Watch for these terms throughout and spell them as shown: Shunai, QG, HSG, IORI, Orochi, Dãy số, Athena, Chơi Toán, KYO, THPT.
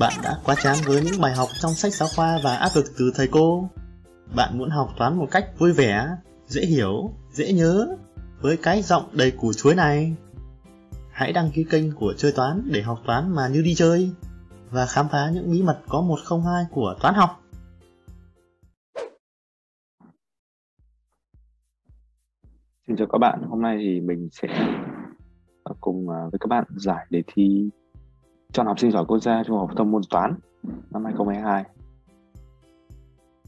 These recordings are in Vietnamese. Bạn đã quá chán với những bài học trong sách giáo khoa và áp lực từ thầy cô. Bạn muốn học toán một cách vui vẻ, dễ hiểu, dễ nhớ với cái giọng đầy củ chuối này. Hãy đăng ký kênh của Chơi Toán để học toán mà như đi chơi và khám phá những bí mật có 102 của toán học. Xin chào các bạn, hôm nay thì mình sẽ cùng với các bạn giải đề thi chọn học sinh giỏi quốc gia trung học phổ thông môn toán năm 2022.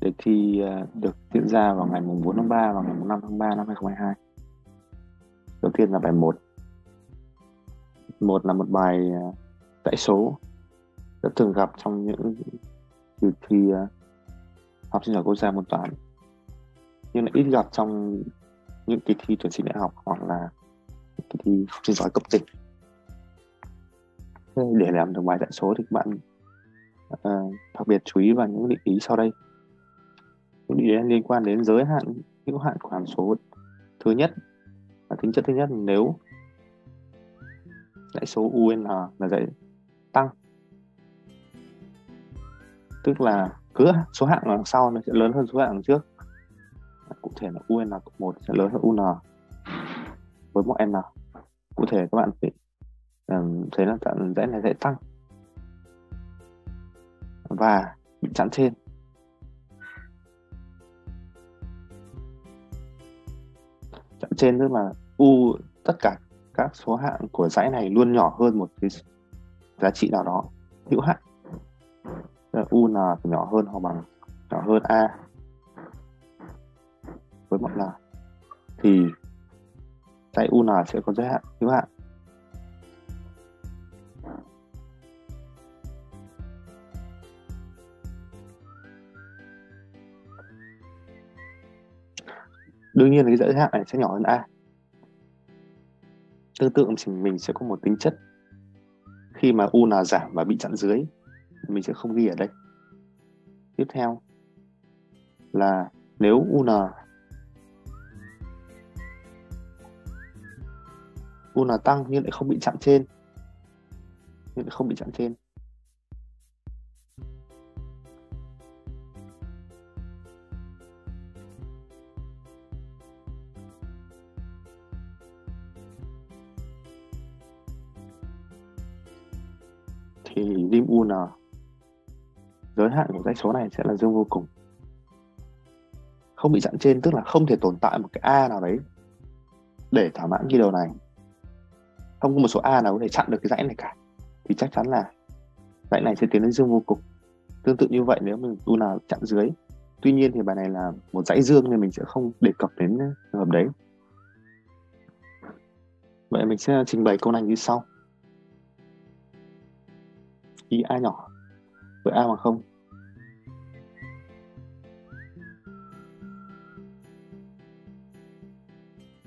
Đề thi được diễn ra vào ngày 4 tháng 3 và ngày 5 tháng 3 năm 2022. Đầu tiên là bài 1. 1 là một bài dãy số rất thường gặp trong những đề thi học sinh giỏi quốc gia môn toán, nhưng lại ít gặp trong những kỳ thi tuyển sinh đại học hoặc là kỳ thi học sinh giỏi cấp tỉnh. Để làm được bài dãy số thì các bạn đặc biệt chú ý vào những định ý sau đây. Những định ý liên quan đến giới hạn, hữu hạn của hàm số. Thứ nhất là tính chất thứ nhất, nếu dãy số UN là dãy tăng, tức là cứ số hạng đằng sau nó sẽ lớn hơn số hạng đằng trước. Cụ thể là UN cộng 1 sẽ lớn hơn UN với một n. Cụ thể các bạn phải thấy là dãy này dãy tăng và bị chẵn trên. Chẵn trên tức là u tất cả các số hạng của dãy này luôn nhỏ hơn một cái giá trị nào đó hữu hạn. U n phải nhỏ hơn hoặc bằng nhỏ hơn a với một n thì dãy u n sẽ có giới hạn hữu hạn. Đương nhiên cái giới hạn này sẽ nhỏ hơn a. Tương tự mình sẽ có một tính chất khi mà u là giảm và bị chặn dưới, mình sẽ không ghi ở đây. Tiếp theo là nếu u là tăng nhưng lại không bị chặn trên, thì lim UN giới hạn của dãy số này sẽ là dương vô cùng. Không bị chặn trên tức là không thể tồn tại một cái a nào đấy để thỏa mãn cái điều này. Không có một số a nào có thể chặn được cái dãy này cả, thì chắc chắn là dãy này sẽ tiến đến dương vô cùng. Tương tự như vậy nếu mình UN chặn dưới. Tuy nhiên thì bài này là một dãy dương nên mình sẽ không đề cập đến trường hợp đấy. Vậy mình sẽ trình bày câu này như sau. Ý a nhỏ với a bằng 0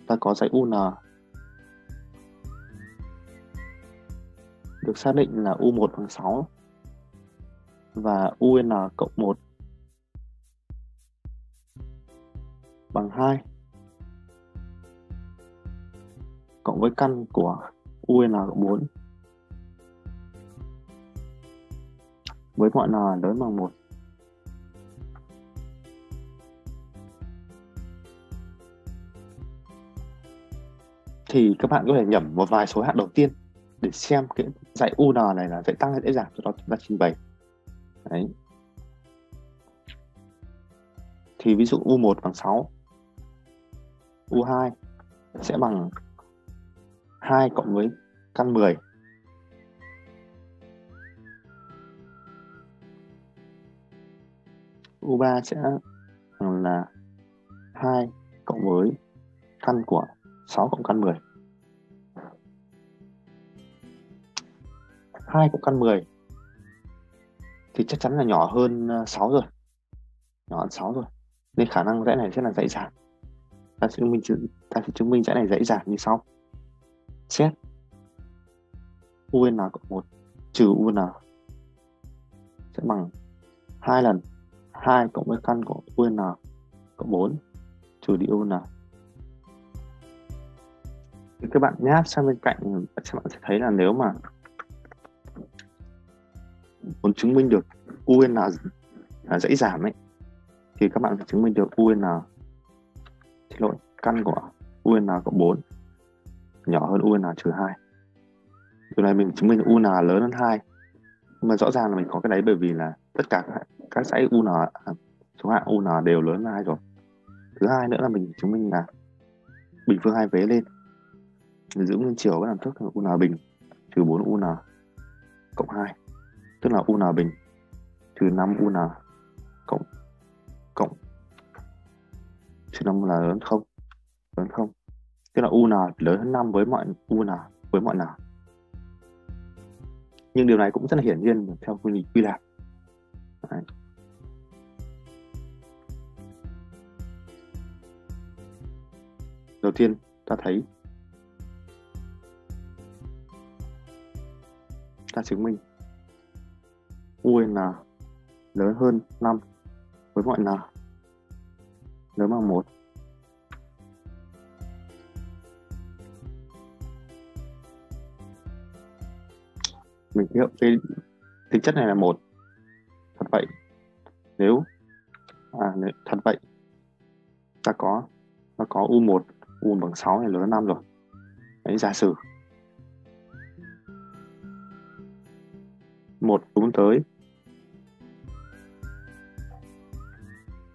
ta có dãy UN được xác định là U1 bằng 6 và UN cộng 1 bằng 2 cộng với căn của UN cộng 4 với mọi n lớn bằng 1. Thì các bạn có thể nhẩm một vài số hạng đầu tiên để xem cái dãy UN này là dãy tăng hay dãy giảm, sau đó chúng ta trình bày. Đấy. Thì ví dụ U1 bằng 6, U2 sẽ bằng 2 cộng với căn 10. U3 sẽ là 2 cộng với căn của 6 cộng căn 10. 2 cộng căn 10 thì chắc chắn là nhỏ hơn 6 rồi. Nên khả năng dãy này sẽ là dãy giảm. Ta sẽ chứng minh dãy này dãy giảm như sau. Xét UN cộng 1 trừ UN sẽ bằng 2 lần 2 cộng với căn của UN cộng 4 trừ đi UN. Thì các bạn nháp sang bên cạnh, các bạn sẽ thấy là nếu mà muốn chứng minh được UN là dãy giảm ấy, thì các bạn phải chứng minh được căn của UN cộng 4 nhỏ hơn UN trừ 2. Điều này mình chứng minh UN lớn hơn 2. Nhưng mà rõ ràng là mình có cái đấy bởi vì là tất cả các dãy UN, số hạng UN đều lớn hơn 2 rồi. Thứ hai nữa là mình chứng minh là bình phương hai vế lên, mình giữ nguyên chiều với làm thước UN bình trừ 4 UN cộng 2, tức là UN bình trừ 5 UN cộng trừ 5 là lớn không, lớn không, tức là UN lớn hơn 5 với mọi UN với mọi nào. Nhưng điều này cũng rất là hiển nhiên theo quy định quy lạc. Đấy. Đầu tiên ta thấy ta chứng minh UN lớn hơn 5 với mọi n lớn bằng 1. Mình hiểu cái tính chất này là 1. Thật vậy, nếu thật vậy ta có U1 U1 bằng 6 này lớn hơn 5 rồi. Đấy, giả sử 1 đúng tới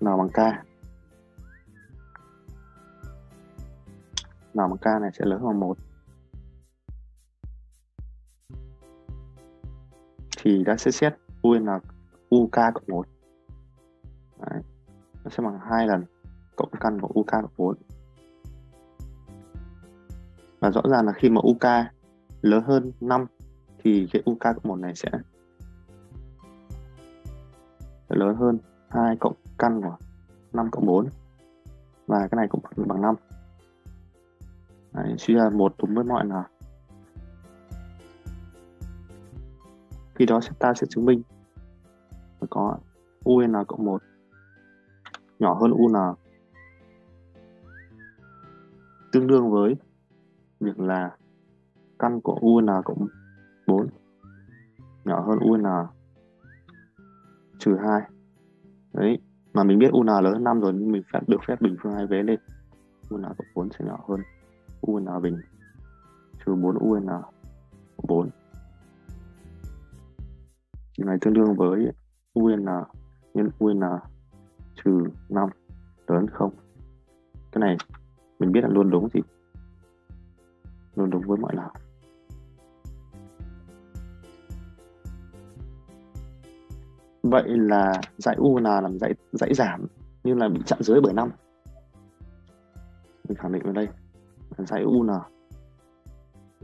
N bằng K, N bằng K này sẽ lớn hơn 1, thì đã sẽ xét UN là UK cộng 1. Đấy, nó sẽ bằng 2 lần cộng căn của UK cộng 4. Và rõ ràng là khi mà UK lớn hơn 5 thì cái UK cộng 1 này sẽ lớn hơn 2 cộng căn của 5 cộng 4, và cái này cũng bằng 5. Đấy, suy ra 1 đúng với mọi n. Khi đó ta sẽ chứng minh có UN cộng 1 nhỏ hơn UN tương đương với việc là căn của UN cộng 4 nhỏ hơn UN trừ 2. Đấy, mà mình biết UN lớn hơn 5 rồi nhưng mình phải được phép bình phương hai vế lên. UN cộng 4 sẽ nhỏ hơn UN bình trừ 4 UN cộng 4. Điều này tương đương với UN nhân UN trừ 5 lớn 0. Cái này mình biết là luôn đúng gì? Luôn đúng với mọi nào. Vậy là dãy UN làm dãy giảm nhưng là bị chặn dưới bởi 5. Mình khẳng định ở đây là dãy UN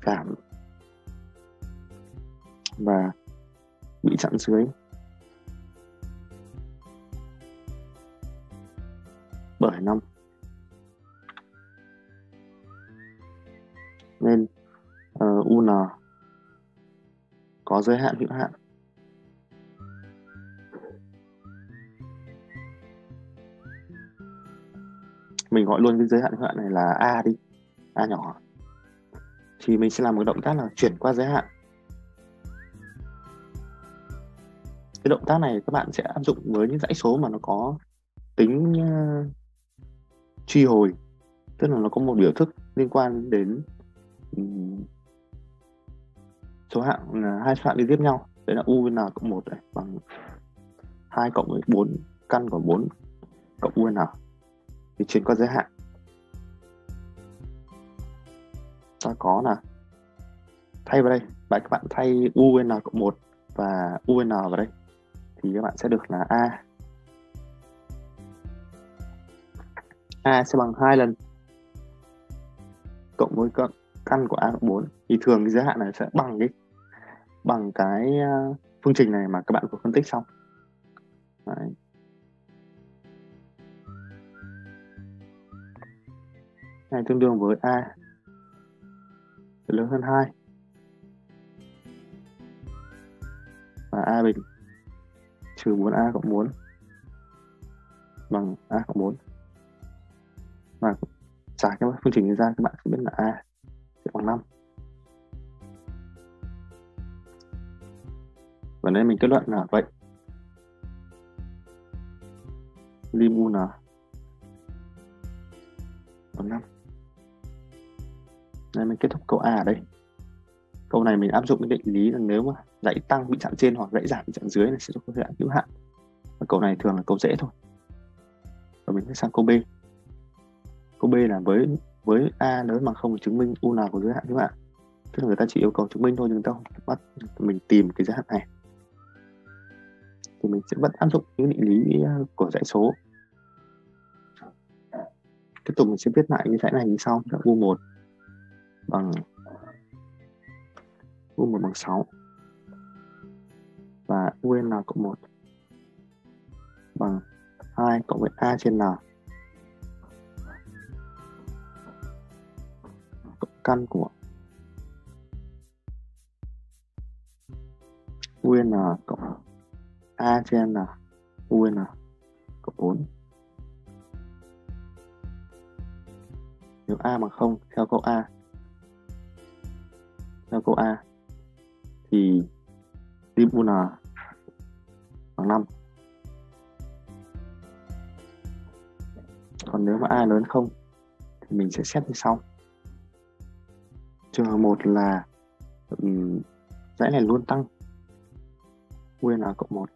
giảm và bị chặn dưới bởi 5, nên UN có giới hạn hữu hạn. Mình gọi luôn cái giới hạn hữu hạn này là A đi, A nhỏ. Thì mình sẽ làm một động tác là chuyển qua giới hạn. Cái động tác này các bạn sẽ áp dụng với những dãy số mà nó có tính truy hồi, tức là nó có một biểu thức liên quan đến số hạng, hai số hạng đi tiếp nhau. Đấy là UN cộng 1 này bằng 2 cộng với 4 căn của 4 cộng UN, thì chuyển qua giới hạn ta có là thay vào đây, các bạn thay UN cộng 1 và UN vào đây thì các bạn sẽ được là A. A sẽ bằng 2 lần cộng với căn của A cộng 4. Thì thường cái giới hạn này sẽ bằng cái phương trình này mà các bạn vừa phân tích xong. Đấy. Này tương đương với A lớn hơn 2 và A bình trừ 4A cộng 4 bằng A cộng 4. Và giải cái phương trình này ra các bạn sẽ biết là A sẽ bằng 5. Và nên mình kết luận là vậy. Limu là 5. Nên mình kết thúc câu A ở đây. Câu này mình áp dụng cái định lý là nếu mà dãy tăng bị chạm trên hoặc dãy giảm bị chạm dưới này sẽ có dạng hữu hạn. Và câu này thường là câu dễ thôi. Và mình sẽ sang câu B. Câu B là với A lớn bằng 0 chứng minh U nào có giới hạn hữu hạn. Tức là người ta chỉ yêu cầu chứng minh thôi, nhưng ta không bắt mình tìm cái giới hạn này. Thì mình sẽ vẫn áp dụng những định lý của dãy số. Tiếp tục mình sẽ viết lại cái dãy này như sau. U1 bằng U1 bằng 6 và UN cộng 1 bằng 2 cộng với A trên N cộng căn của UN cộng A trên N UN cộng 4. Nếu A bằng 0 theo câu A thì lim UN bằng 5. Còn nếu mà A lớn 0 thì mình sẽ xét như sau. Trường hợp 1 là dãy này luôn tăng. UN cộng 1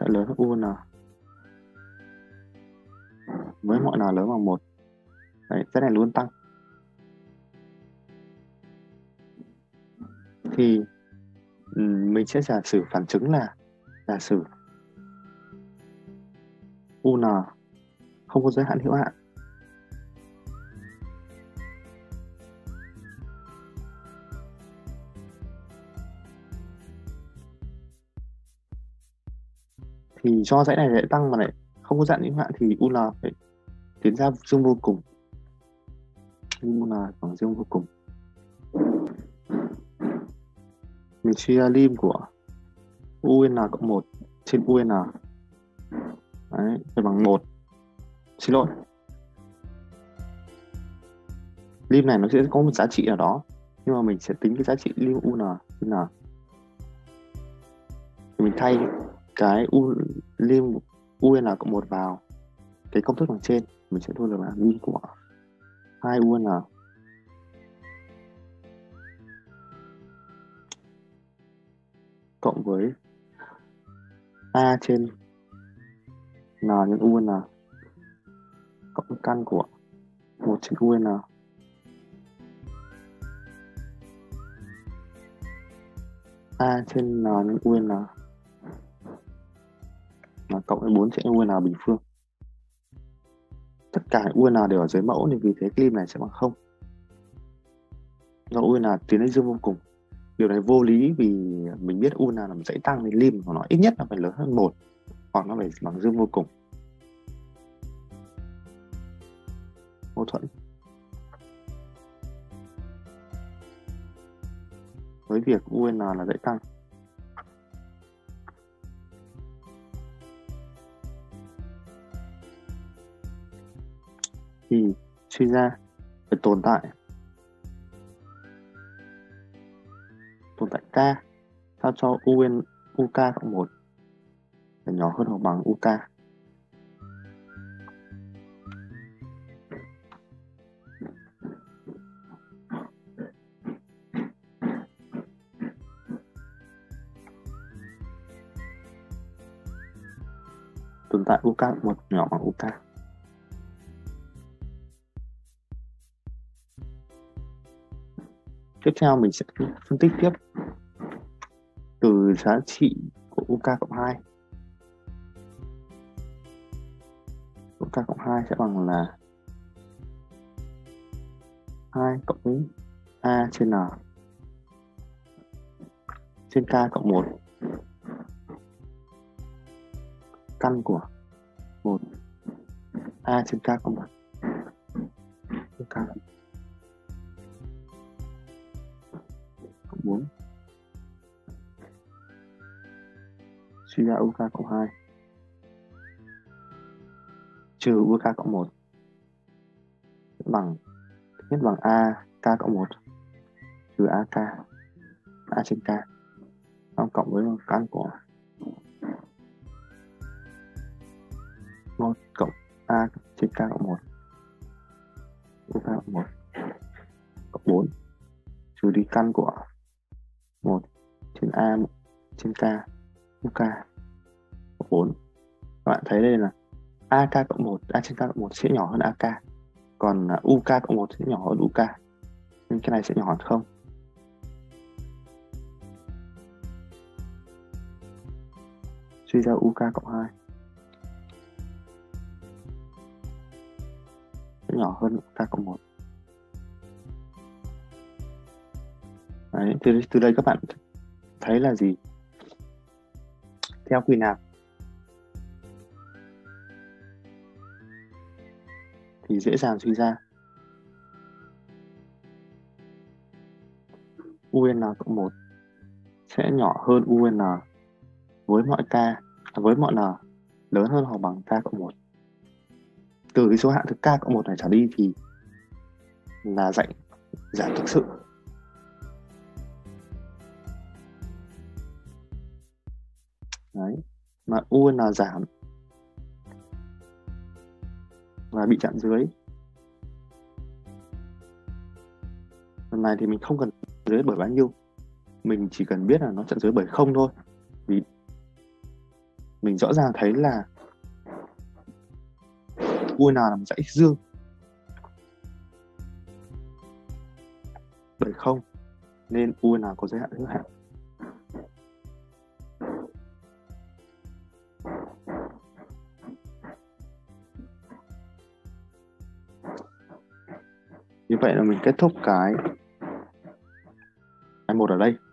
dãy lớn hơn UN với mọi n lớn bằng 1. Đấy, dãy này luôn tăng. Thì mình sẽ giả sử phản chứng là giả sử UN không có giới hạn hữu hạn. Thì do dãy này lại tăng mà lại không có dạng hữu hạn thì UN phải tiến ra dương vô cùng. UN bằng dương vô cùng. Mình chia lim của UN cộng 1 trên UN. Đấy, phải bằng 1. Xin lỗi, lim này nó sẽ có một giá trị ở đó, nhưng mà mình sẽ tính cái giá trị lim UN. Mình thay cái lim UN cộng 1 vào cái công thức đằng trên, mình sẽ thôi được là lim của 2 UN cộng với A trên N nhân UN cộng căn của 1 trên UN A trên N nhân UN mà cộng với 4 trên UN bình phương. Tất cả UN đều ở dưới mẫu nên vì thế cái lim này sẽ bằng 0. Do UN tiến đến dương vô cùng. Điều này vô lý vì mình biết UN là một dãy tăng nên lim của nó ít nhất là phải lớn hơn 1 hoặc nó phải bằng dương vô cùng. Mâu thuẫn. Với việc UN là dãy tăng. Thì suy ra phải tồn tại K sao cho UN UK cộng 1 phải nhỏ hơn hoặc bằng UK. Tồn tại UK cộng 1 nhỏ bằng UK. Tiếp theo mình sẽ phân tích tiếp từ giá trị của UK cộng 2 sẽ bằng là 2 cộng A trên N trên K cộng 1 căn của 1 A trên K cộng 1 4. Suy ra UK cộng 2 trừ UK cộng 1 bằng thứ nhất bằng AK cộng 1 trừ AK A trên K cộng với căn của 1 cộng a trên k cộng 1 cộng 1 cộng 4 trừ đi căn của 1 trên a trên k cộng 4. Các bạn thấy đây là ak cộng 1, a trên k cộng 1 sẽ nhỏ hơn ak, còn uk cộng 1 sẽ nhỏ hơn uk, nên cái này sẽ nhỏ hơn 0. Suy ra UK cộng 2 nhỏ hơn UK cộng 1. Đấy, từ đây các bạn thấy là gì? Theo quy nạp thì dễ dàng suy ra UN cộng 1 sẽ nhỏ hơn UN với mọi k, với mọi n lớn hơn hoặc bằng k cộng 1. Từ cái số hạng thực k cộng 1 này trở đi thì là dạng giảm thực sự. Đấy, mà UN giảm và bị chạm dưới. Lần này thì mình không cần dưới bởi bao nhiêu, mình chỉ cần biết là nó chạm dưới bởi 0 thôi. Vì mình rõ ràng thấy là UN là một dãy dương bởi 0, nên UN có giới hạn hữu hạn. Như vậy là mình kết thúc cái 1 ở đây.